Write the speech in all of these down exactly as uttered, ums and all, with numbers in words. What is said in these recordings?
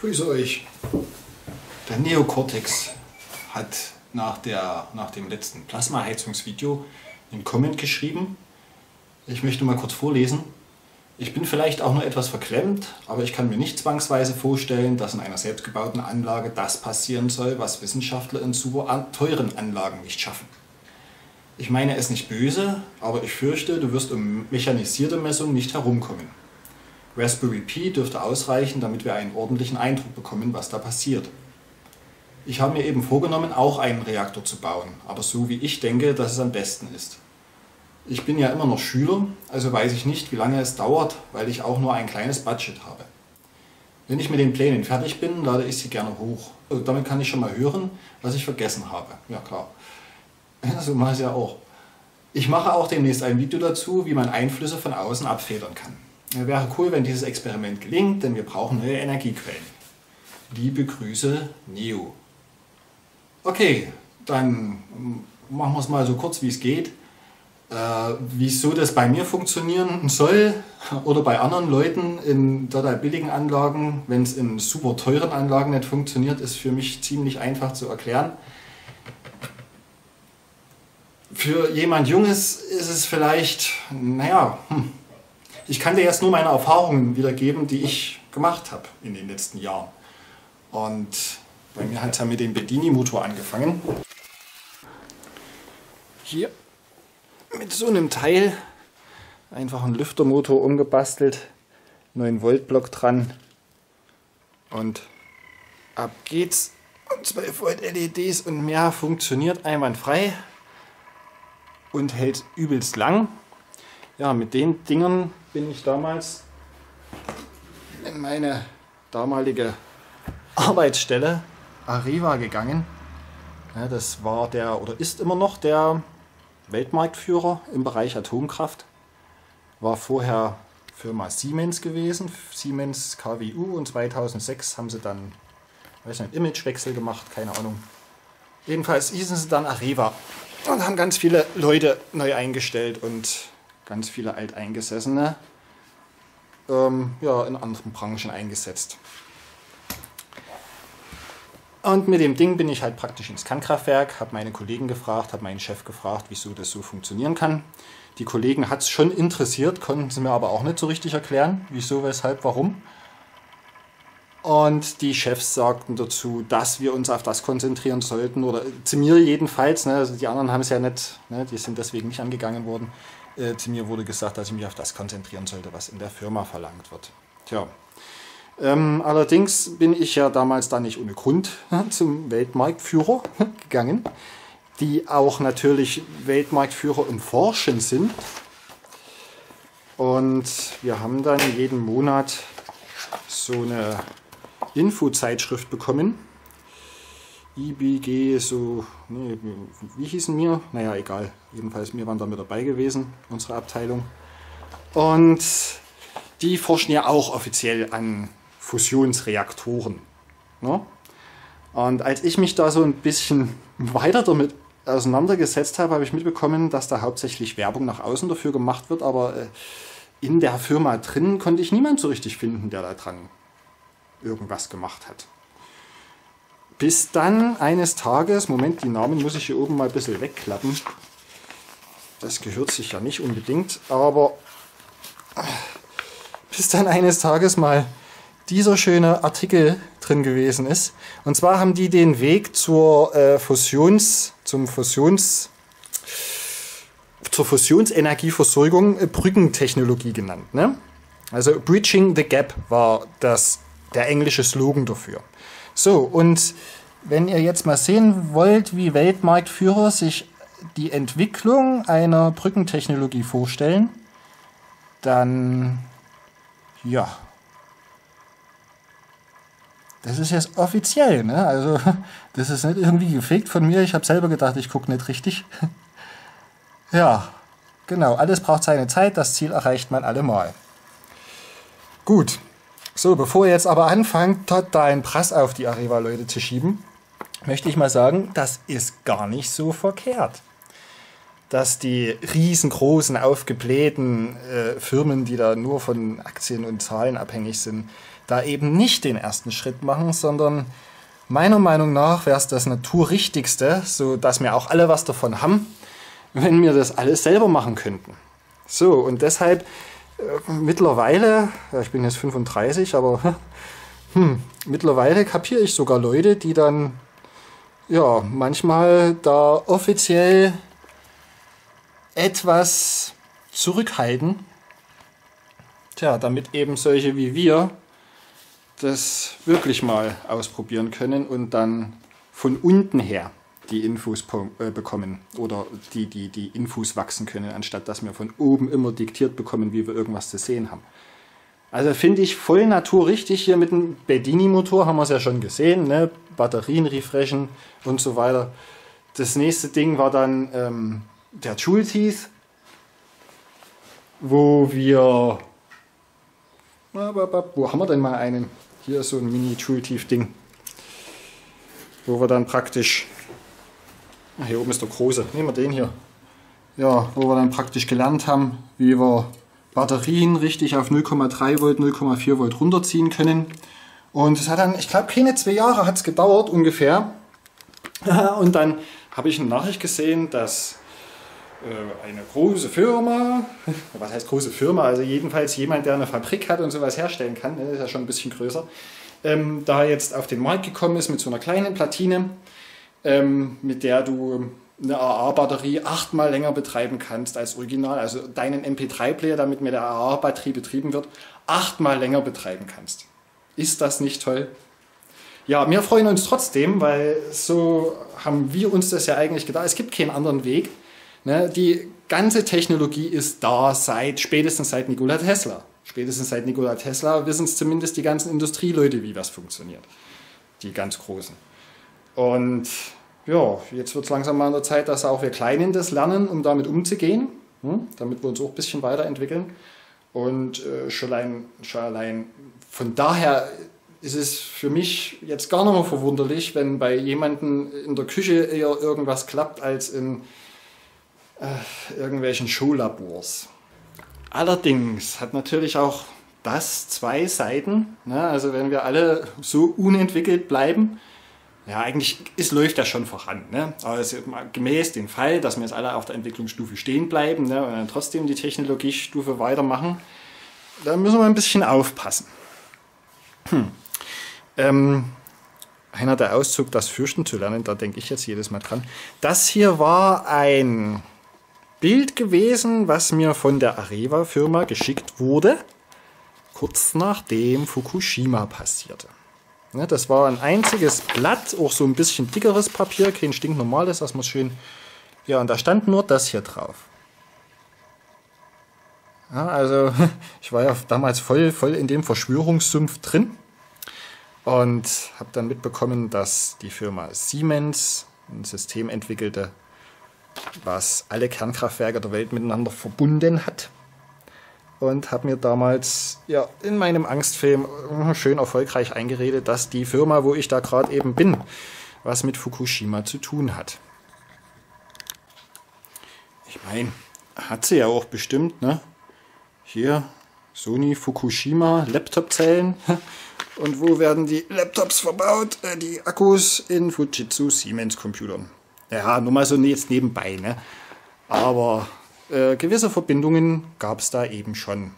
Grüße euch. Der Neokortex hat nach, der, nach dem letzten Plasmaheizungsvideo einen Comment geschrieben. Ich möchte mal kurz vorlesen. Ich bin vielleicht auch nur etwas verklemmt, aber ich kann mir nicht zwangsweise vorstellen, dass in einer selbstgebauten Anlage das passieren soll, was Wissenschaftler in super teuren Anlagen nicht schaffen. Ich meine es nicht böse, aber ich fürchte, du wirst um mechanisierte Messungen nicht herumkommen. Raspberry Pi dürfte ausreichen, damit wir einen ordentlichen Eindruck bekommen, was da passiert. Ich habe mir eben vorgenommen, auch einen Reaktor zu bauen, aber so wie ich denke, dass es am besten ist. Ich bin ja immer noch Schüler, also weiß ich nicht, wie lange es dauert, weil ich auch nur ein kleines Budget habe. Wenn ich mit den Plänen fertig bin, lade ich sie gerne hoch. Also damit kann ich schon mal hören, was ich vergessen habe. Ja klar, so mache ich es ja auch. Ich mache auch demnächst ein Video dazu, wie man Einflüsse von außen abfedern kann. Wäre cool, wenn dieses Experiment gelingt, denn wir brauchen neue Energiequellen. Liebe Grüße, Neo. Okay, dann machen wir es mal so kurz, wie es geht. Äh, wieso das bei mir funktionieren soll oder bei anderen Leuten in total billigen Anlagen, wenn es in super teuren Anlagen nicht funktioniert, ist für mich ziemlich einfach zu erklären. Für jemand Junges ist es vielleicht, naja, hm, ich kann dir jetzt nur meine Erfahrungen wiedergeben, die ich gemacht habe in den letzten Jahren. Und bei mir hat es ja mit dem Bedini-Motor angefangen. Hier. Mit so einem Teil, einfach einen Lüftermotor umgebastelt, neun Volt Block dran und ab geht's. Und zwölf Volt L E Ds und mehr, funktioniert einwandfrei und hält übelst lang. Ja, mit den Dingern bin ich damals in meine damalige Arbeitsstelle Areva gegangen. Ja, das war der, oder ist immer noch der Weltmarktführer im Bereich Atomkraft, war vorher Firma Siemens gewesen, Siemens K W U, und zweitausendsechs haben sie dann, weiß nicht, Imagewechsel gemacht, keine Ahnung. Jedenfalls hießen sie dann Areva und haben ganz viele Leute neu eingestellt und ganz viele Alteingesessene ähm, ja, in anderen Branchen eingesetzt. Und mit dem Ding bin ich halt praktisch ins Kernkraftwerk, habe meine Kollegen gefragt, habe meinen Chef gefragt, wieso das so funktionieren kann. Die Kollegen hat es schon interessiert, konnten sie mir aber auch nicht so richtig erklären, wieso, weshalb, warum. Und die Chefs sagten dazu, dass wir uns auf das konzentrieren sollten, oder zu mir jedenfalls, ne, also die anderen haben es ja nicht, ne, die sind deswegen nicht angegangen worden. Äh, zu mir wurde gesagt, dass ich mich auf das konzentrieren sollte, was in der Firma verlangt wird. Tja. Ähm, allerdings bin ich ja damals da nicht ohne Grund zum Weltmarktführer gegangen, die auch natürlich Weltmarktführer im Forschen sind. Und wir haben dann jeden Monat so eine Infozeitschrift bekommen. I B G, so, nee, wie hießen wir? Naja, egal. Jedenfalls, wir waren da mit dabei gewesen, unsere Abteilung. Und die forschen ja auch offiziell an Fusionsreaktoren. Ne? Und als ich mich da so ein bisschen weiter damit auseinandergesetzt habe, habe ich mitbekommen, dass da hauptsächlich Werbung nach außen dafür gemacht wird, aber in der Firma drin konnte ich niemanden so richtig finden, der da dran irgendwas gemacht hat. Bis dann eines Tages, Moment, die Namen muss ich hier oben mal ein bisschen wegklappen. Das gehört sich ja nicht unbedingt, aber bis dann eines Tages mal dieser schöne Artikel drin gewesen ist. Und zwar haben die den Weg zur, äh, Fusions, zum Fusions, zur Fusionsenergieversorgung äh, Brückentechnologie genannt. Ne? Also Bridging the Gap war das, der englische Slogan dafür. So, und wenn ihr jetzt mal sehen wollt, wie Weltmarktführer sich die Entwicklung einer Brückentechnologie vorstellen, dann, ja, das ist jetzt offiziell, ne? Also das ist nicht irgendwie gefegt von mir. Ich habe selber gedacht, ich gucke nicht richtig. Ja, genau. Alles braucht seine Zeit. Das Ziel erreicht man allemal. Gut. So, bevor ihr jetzt aber anfangt, totalen Prass auf die Areva-Leute zu schieben, möchte ich mal sagen, das ist gar nicht so verkehrt. dass die riesengroßen, aufgeblähten äh, Firmen, die da nur von Aktien und Zahlen abhängig sind, da eben nicht den ersten Schritt machen, sondern meiner Meinung nach wäre es das Naturrichtigste, sodass wir auch alle was davon haben, wenn wir das alles selber machen könnten. So, und deshalb äh, mittlerweile, ja, ich bin jetzt fünfunddreißig, aber hm, mittlerweile kapiere ich sogar Leute, die dann ja manchmal da offiziell etwas zurückhalten, tja, damit eben solche wie wir das wirklich mal ausprobieren können und dann von unten her die Infos bekommen oder die, die, die Infos wachsen können, anstatt dass wir von oben immer diktiert bekommen, wie wir irgendwas zu sehen haben. Also finde ich voll naturrichtig hier mit dem Bedini-Motor, haben wir es ja schon gesehen, ne? Batterien refreshen und so weiter. Das nächste Ding war dann ähm, der Joule-Tief, wo wir, wo haben wir denn mal einen? Hier ist so ein Mini-Joule-Tief-Ding, wo wir dann praktisch, hier oben ist der große, nehmen wir den hier, ja, wo wir dann praktisch gelernt haben, wie wir Batterien richtig auf null Komma drei Volt, null Komma vier Volt runterziehen können. Und es hat dann, ich glaube, keine zwei Jahre hat es gedauert ungefähr. Und dann habe ich eine Nachricht gesehen, dass eine große Firma, was heißt große Firma, also jedenfalls jemand, der eine Fabrik hat und sowas herstellen kann, ist ja schon ein bisschen größer, ähm, da jetzt auf den Markt gekommen ist mit so einer kleinen Platine, ähm, mit der du eine A A-Batterie achtmal länger betreiben kannst als original, also deinen M P drei Player, damit mit der A A-Batterie betrieben wird, achtmal länger betreiben kannst. Ist das nicht toll? Ja, wir freuen uns trotzdem, weil so haben wir uns das ja eigentlich gedacht, es gibt keinen anderen Weg. Die ganze Technologie ist da seit, spätestens seit Nikola Tesla. Spätestens seit Nikola Tesla wissen es zumindest die ganzen Industrieleute, wie das funktioniert. Die ganz Großen. Und ja, jetzt wird es langsam mal an der Zeit, dass auch wir Kleinen das lernen, um damit umzugehen. Hm? Damit wir uns auch ein bisschen weiterentwickeln. Und äh, schon allein, schon allein von daher ist es für mich jetzt gar nicht mehr verwunderlich, wenn bei jemandem in der Küche eher irgendwas klappt, als in Äh, irgendwelchen Schullabors. Allerdings hat natürlich auch das zwei Seiten. Ne? Also wenn wir alle so unentwickelt bleiben, ja eigentlich ist, läuft das schon voran. Ne? Aber es ist gemäß dem Fall, dass wir jetzt alle auf der Entwicklungsstufe stehen bleiben, ne? Und dann trotzdem die Technologiestufe weitermachen, da müssen wir ein bisschen aufpassen. Hm. Ähm, einer der Auszug, das Fürchten zu lernen, da denke ich jetzt jedes Mal dran. Das hier war ein Bild gewesen, was mir von der Areva-Firma geschickt wurde, kurz nachdem Fukushima passierte. Ja, das war ein einziges Blatt, auch so ein bisschen dickeres Papier, kein stinknormales, dass man schön... Ja, und da stand nur das hier drauf. Ja, also, ich war ja damals voll, voll in dem Verschwörungssumpf drin und habe dann mitbekommen, dass die Firma Siemens ein System entwickelte, was alle Kernkraftwerke der Welt miteinander verbunden hat, und habe mir damals ja in meinem Angstfilm schön erfolgreich eingeredet, dass die Firma, wo ich da gerade eben bin, was mit Fukushima zu tun hat. Ich meine, hat sie ja auch bestimmt, ne? Hier Sony Fukushima Laptopzellen, und wo werden die Laptops verbaut? Die Akkus in Fujitsu Siemens Computern. Ja, nur mal so jetzt nebenbei, ne? Aber äh, gewisse Verbindungen gab es da eben schon.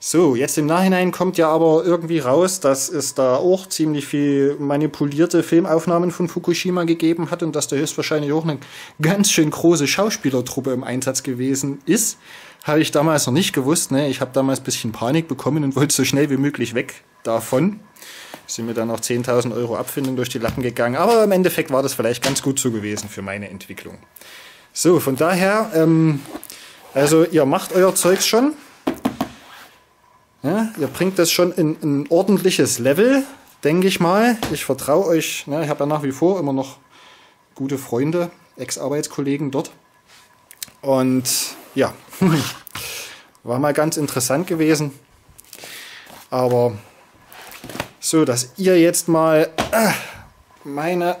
So, jetzt im Nachhinein kommt ja aber irgendwie raus, dass es da auch ziemlich viel manipulierte Filmaufnahmen von Fukushima gegeben hat und dass da höchstwahrscheinlich auch eine ganz schön große Schauspielertruppe im Einsatz gewesen ist. Habe ich damals noch nicht gewusst, ne? Ich habe damals ein bisschen Panik bekommen und wollte so schnell wie möglich weg davon. Sind mir dann noch zehntausend Euro Abfindung durch die Lappen gegangen. Aber im Endeffekt war das vielleicht ganz gut so gewesen für meine Entwicklung. So, von daher, ähm, also ihr macht euer Zeugs schon. Ja, ihr bringt das schon in ein ordentliches Level, denke ich mal. Ich vertraue euch, ne, ich habe ja nach wie vor immer noch gute Freunde, Ex-Arbeitskollegen dort. Und ja, war mal ganz interessant gewesen. Aber... so, dass ihr jetzt mal meine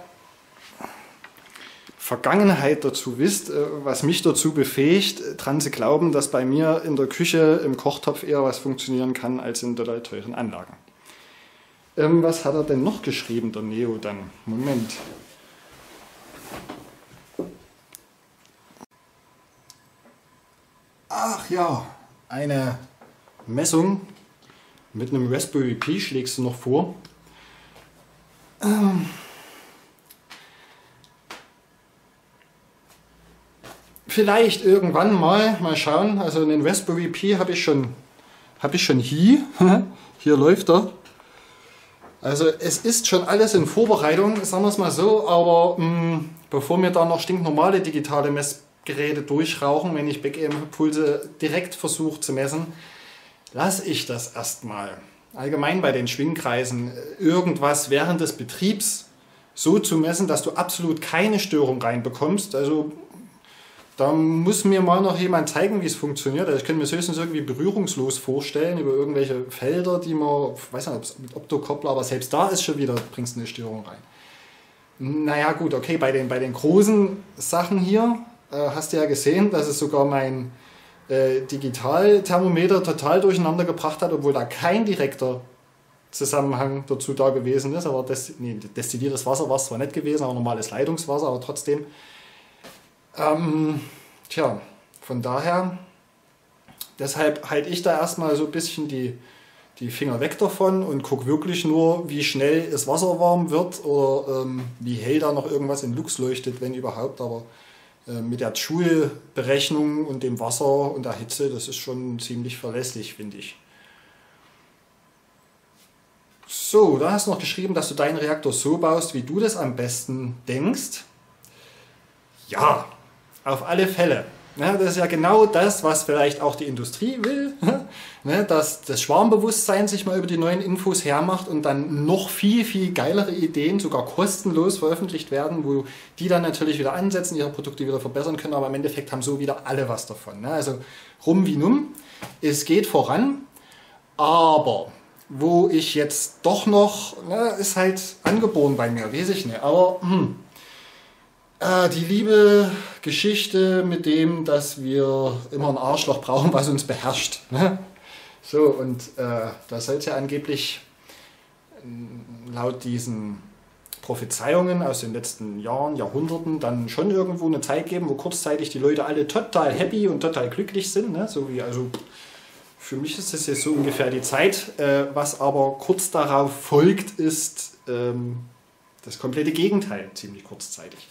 Vergangenheit dazu wisst, was mich dazu befähigt, dran zu glauben, dass bei mir in der Küche im Kochtopf eher was funktionieren kann als in total teuren Anlagen. Ähm, was hat er denn noch geschrieben, der Neo dann? Moment. Ach ja, eine Messung mit einem Raspberry Pi schlägst du noch vor. Ähm. Vielleicht irgendwann mal, mal schauen, also einen Raspberry Pi habe ich schon, habe ich schon hier, hier läuft er. Also es ist schon alles in Vorbereitung, sagen wir es mal so, aber mh, bevor wir da noch stinknormale digitale Messgeräte durchrauchen, wenn ich Backend-Impulse direkt versuche zu messen, lasse ich das erstmal. Allgemein bei den Schwingkreisen, irgendwas während des Betriebs so zu messen, dass du absolut keine Störung reinbekommst, also da muss mir mal noch jemand zeigen, wie es funktioniert. Also ich könnte mir es höchstens irgendwie berührungslos vorstellen über irgendwelche Felder, die man, ich weiß nicht, mit Optokoppler, aber selbst da ist schon wieder, bringst eine Störung rein. Naja gut, okay, bei den, bei den großen Sachen hier äh, hast du ja gesehen, dass es sogar mein äh, Digitalthermometer total durcheinander gebracht hat, obwohl da kein direkter Zusammenhang dazu da gewesen ist. Aber das, nee, destilliertes Wasser war es zwar nicht gewesen, aber normales Leitungswasser, aber trotzdem. Ähm, tja, von daher, deshalb halte ich da erstmal so ein bisschen die, die Finger weg davon und gucke wirklich nur, wie schnell das Wasser warm wird oder ähm, wie hell da noch irgendwas in Lux leuchtet, wenn überhaupt. Aber äh, mit der Joule-Berechnung und dem Wasser und der Hitze, das ist schon ziemlich verlässlich, finde ich. So, da hast du noch geschrieben, dass du deinen Reaktor so baust, wie du das am besten denkst. Ja, auf alle Fälle. Das ist ja genau das, was vielleicht auch die Industrie will, dass das Schwarmbewusstsein sich mal über die neuen Infos hermacht und dann noch viel, viel geilere Ideen sogar kostenlos veröffentlicht werden, wo die dann natürlich wieder ansetzen, ihre Produkte wieder verbessern können, aber im Endeffekt haben so wieder alle was davon. Also rum wie numm, es geht voran, aber wo ich jetzt doch noch, ist halt angeboren bei mir, weiß ich nicht, aber hm. Die liebe Geschichte mit dem, dass wir immer ein Arschloch brauchen, was uns beherrscht. So, und äh, das soll es ja angeblich laut diesen Prophezeiungen aus den letzten Jahren, Jahrhunderten dann schon irgendwo eine Zeit geben, wo kurzzeitig die Leute alle total happy und total glücklich sind. Ne? So wie, also für mich ist das jetzt so ungefähr die Zeit. Äh, was aber kurz darauf folgt, ist ähm, das komplette Gegenteil, ziemlich kurzzeitig.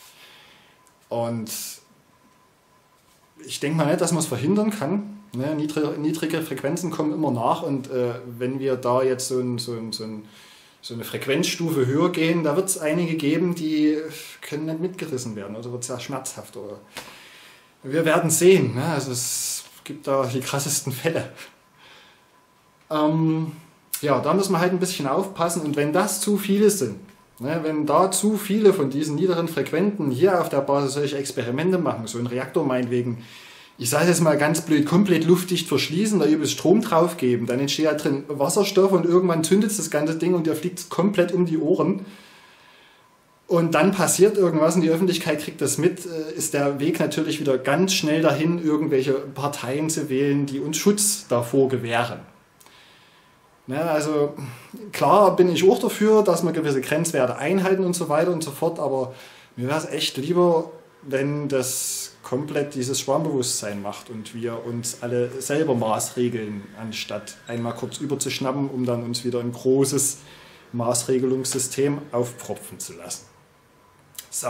Und ich denke mal nicht, dass man es verhindern kann. Ne? Niedrig, niedrige Frequenzen kommen immer nach und äh, wenn wir da jetzt so, ein, so, ein, so, ein, so eine Frequenzstufe höher gehen, da wird es einige geben, die können nicht mitgerissen werden oder wird es ja schmerzhaft. Oder wir werden sehen. Ne? Also es gibt da die krassesten Fälle. Ähm, ja, da müssen wir halt ein bisschen aufpassen und wenn das zu viele sind, wenn da zu viele von diesen niederen Frequenten hier auf der Basis solche Experimente machen, so ein Reaktor meinetwegen, ich sage jetzt mal ganz blöd, komplett luftdicht verschließen, da übelst Strom drauf geben, dann entsteht ja drin Wasserstoff und irgendwann zündet es das ganze Ding und der fliegt komplett um die Ohren. Und dann passiert irgendwas und die Öffentlichkeit kriegt das mit, ist der Weg natürlich wieder ganz schnell dahin, irgendwelche Parteien zu wählen, die uns Schutz davor gewähren. Ja, also klar bin ich auch dafür, dass wir gewisse Grenzwerte einhalten und so weiter und so fort, aber mir wäre es echt lieber, wenn das komplett dieses Schwarmbewusstsein macht und wir uns alle selber maßregeln, anstatt einmal kurz überzuschnappen, um dann uns wieder ein großes Maßregelungssystem aufpropfen zu lassen. So.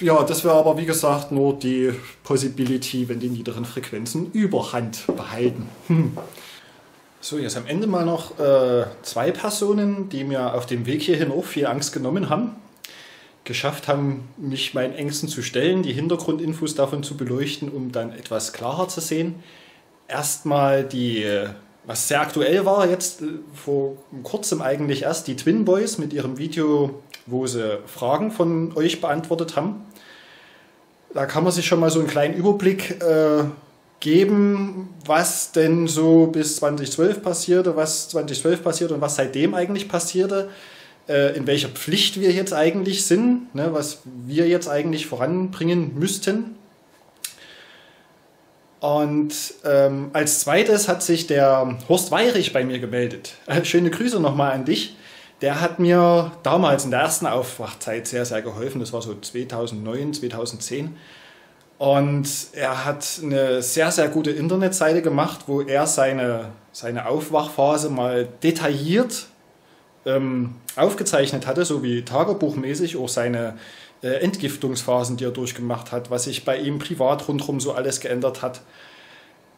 Ja, das wäre aber wie gesagt nur die Possibility, wenn die niederen Frequenzen Überhand behalten. Hm. So, jetzt am Ende mal noch äh, zwei Personen, die mir auf dem Weg hierhin auch viel Angst genommen haben, geschafft haben, mich meinen Ängsten zu stellen, die Hintergrundinfos davon zu beleuchten, um dann etwas klarer zu sehen. Erstmal die, was sehr aktuell war, jetzt vor kurzem eigentlich erst, die Twin Boys mit ihrem Video, wo sie Fragen von euch beantwortet haben. Da kann man sich schon mal so einen kleinen Überblick äh, geben, was denn so bis zweitausendzwölf passierte, was zweitausendzwölf passierte und was seitdem eigentlich passierte. in welcher Pflicht wir jetzt eigentlich sind, ne, was wir jetzt eigentlich voranbringen müssten. Und ähm, als zweites hat sich der Horst Weyrich bei mir gemeldet. Äh, schöne Grüße nochmal an dich. Der hat mir damals in der ersten Aufwachzeit sehr, sehr geholfen. Das war so zweitausendneun, zweitausendzehn. Und er hat eine sehr, sehr gute Internetseite gemacht, wo er seine, seine Aufwachphase mal detailliert aufgezeichnet hatte, so wie tagebuchmäßig auch seine äh, Entgiftungsphasen, die er durchgemacht hat, was sich bei ihm privat rundherum so alles geändert hat.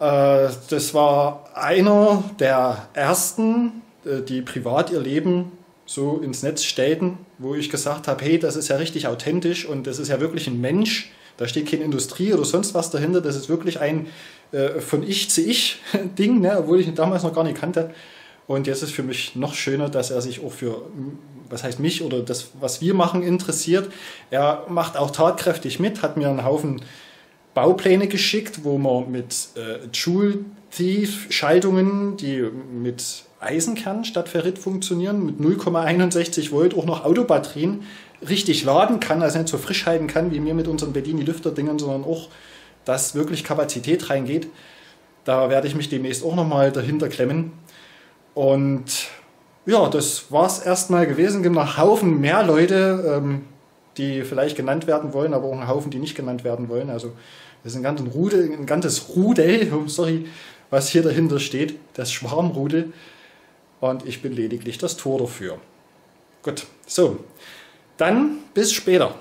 Äh, das war einer der ersten, äh, die privat ihr Leben so ins Netz stellten, wo ich gesagt habe, hey, das ist ja richtig authentisch und das ist ja wirklich ein Mensch, da steht keine Industrie oder sonst was dahinter, das ist wirklich ein äh, von ich zu ich Ding, ne? Obwohl ich ihn damals noch gar nicht kannte. Und jetzt ist für mich noch schöner, dass er sich auch für, was heißt mich oder das, was wir machen, interessiert. Er macht auch tatkräftig mit, hat mir einen Haufen Baupläne geschickt, wo man mit äh, Joule-Tief Schaltungen, die mit Eisenkern statt Ferrit funktionieren, mit null Komma einundsechzig Volt auch noch Autobatterien richtig laden kann, also nicht so frisch halten kann, wie wir mit unseren Bedini-Lüfter-Dingern, sondern auch, dass wirklich Kapazität reingeht. Da werde ich mich demnächst auch nochmal dahinter klemmen. Und ja, das war es erstmal gewesen. Es gibt noch einen Haufen mehr Leute, ähm, die vielleicht genannt werden wollen, aber auch einen Haufen, die nicht genannt werden wollen. Also das ist ein ganzes Rudel, ein ganzes Rudel, sorry, was hier dahinter steht, das Schwarmrudel. Und ich bin lediglich das Tor dafür. Gut, so, dann bis später.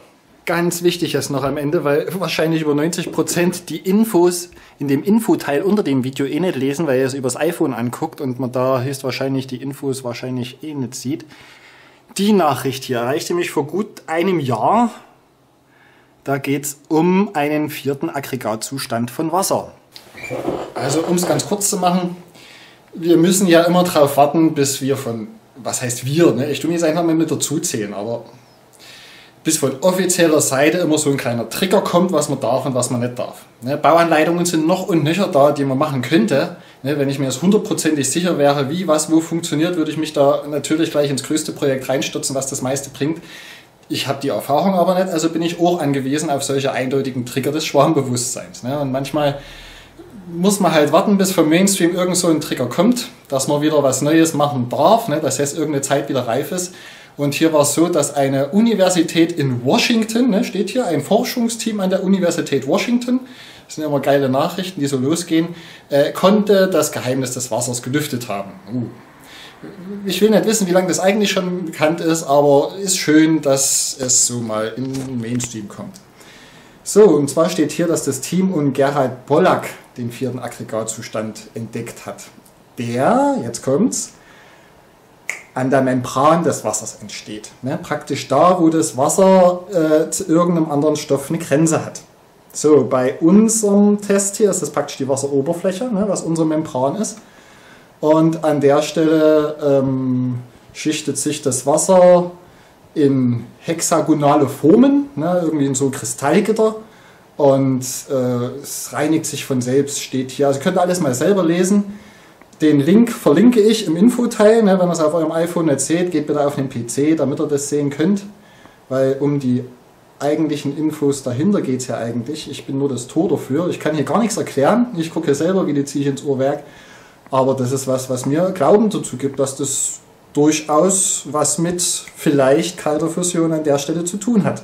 Ganz wichtig ist noch am Ende, weil wahrscheinlich über neunzig Prozent die Infos in dem Infoteil unter dem Video eh nicht lesen, weil ihr es übers iPhone anguckt und man da höchstwahrscheinlich die Infos wahrscheinlich eh nicht sieht. Die Nachricht hier erreichte mich vor gut einem Jahr. Da geht es um einen vierten Aggregatzustand von Wasser. Also um es ganz kurz zu machen, wir müssen ja immer darauf warten, bis wir von, was heißt wir, ne? Ich tue mir jetzt einfach mal mit dazu zählen, aber bis von offizieller Seite immer so ein kleiner Trigger kommt, was man darf und was man nicht darf. Ne, Bauanleitungen sind noch und nöcher da, die man machen könnte. Ne, wenn ich mir jetzt hundertprozentig sicher wäre, wie, was, wo funktioniert, würde ich mich da natürlich gleich ins größte Projekt reinstürzen, was das meiste bringt. Ich habe die Erfahrung aber nicht, also bin ich auch angewiesen auf solche eindeutigen Trigger des Schwarmbewusstseins. Ne, und manchmal muss man halt warten, bis vom Mainstream irgend so ein Trigger kommt, dass man wieder was Neues machen darf, ne, dass jetzt irgendeine Zeit wieder reif ist. Und hier war es so, dass eine Universität in Washington, ne, steht hier, ein Forschungsteam an der Universität Washington, das sind ja immer geile Nachrichten, die so losgehen, äh, konnte das Geheimnis des Wassers gelüftet haben. Uh. Ich will nicht wissen, wie lange das eigentlich schon bekannt ist, aber ist schön, dass es so mal in den Mainstream kommt. So, und zwar steht hier, dass das Team um Gerald Pollack den vierten Aggregatzustand entdeckt hat. Der, jetzt kommt's, an der Membran des Wassers entsteht. Ne? Praktisch da, wo das Wasser äh, zu irgendeinem anderen Stoff eine Grenze hat. So, bei unserem Test hier ist das praktisch die Wasseroberfläche, ne, was unsere Membran ist. Und an der Stelle ähm, schichtet sich das Wasser in hexagonale Formen, ne, irgendwie in so Kristallgitter. Und äh, es reinigt sich von selbst, steht hier. Also könnt ihr alles mal selber lesen. Den Link verlinke ich im Infoteil, ne, wenn ihr es auf eurem iPhone nicht seht, geht bitte auf den P C, damit ihr das sehen könnt, weil um die eigentlichen Infos dahinter geht es ja eigentlich. Ich bin nur das Tor dafür, ich kann hier gar nichts erklären, ich gucke hier selber wie die Ziege ins Uhrwerk, aber das ist was, was mir Glauben dazu gibt, dass das durchaus was mit vielleicht kalter Fusion an der Stelle zu tun hat,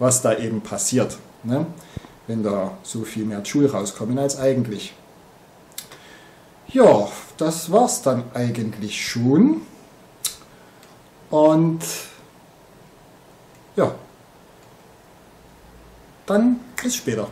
was da eben passiert, ne, wenn da so viel mehr Joule rauskommen als eigentlich. Ja, das war's dann eigentlich schon. Und ja, dann bis später.